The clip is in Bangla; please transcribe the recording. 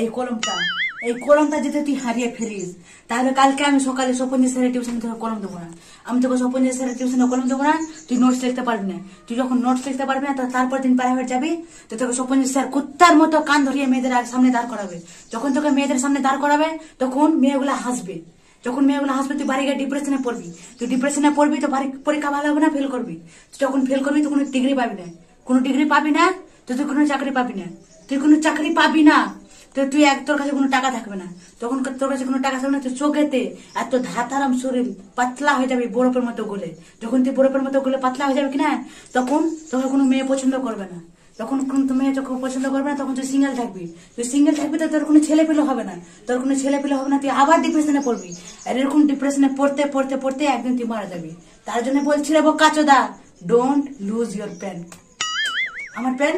এই কলমটা যদি তুই হারিয়ে ফেলিস তাহলে কালকে আমি সকালে স্বপনের স্যারের টিউশনে তোর কলম দেব না আমি তোকে স্বপনের স্যারের টিউশনে কলম দেব না তুই নোটস লিখতে পারবি না তুই যখন নোটস লিখতে পারবি না তারপর দিন প্রাইভেট যাবি তো তোকে স্বপনের স্যার কুত্তার মতো কান ধরিয়ে মেয়েদের সামনে দাঁড় করাবে যখন তোকে মেয়েদের সামনে দাঁড় করাবে তখন মেয়েগুলো হাসবে যখন মেয়েগুলো হাসবে তুই বাড়ি গিয়ে ডিপ্রেশনে পড়বি তো পরীক্ষা ভালো হবে না ফেল করবি যখন ফেল করবি তখন কোনো ডিগ্রি পাবি না তো তুই কোনো চাকরি পাবি না তো তুই তোর কাছে কোনো টাকা থাকবে না তখন তোর কাছে কোনো টাকা থাকবে না তুই চোখেতে এত ধাতারাম শরীর পাতলা হয়ে যাবে বরফের মতো গলে যখন তুই বরফের মতো গলে পাতলা হয়ে যাবে কিনা তখন তোকে কোনো মেয়ে পছন্দ করবে না তখন তুমি যখন পছন্দ করবে না তখন তুই সিঙ্গেল থাকবি তো তোর কোনো ছেলেপেলে হবে না তুই আবার ডিপ্রেশনে পড়বি আর এরকম ডিপ্রেশনে পড়তে একদিন তুই মারা যাবি তার জন্য বলছি রে বোকা চোদা ডোন্ট লুজ ইয়োর পেন আমার পেন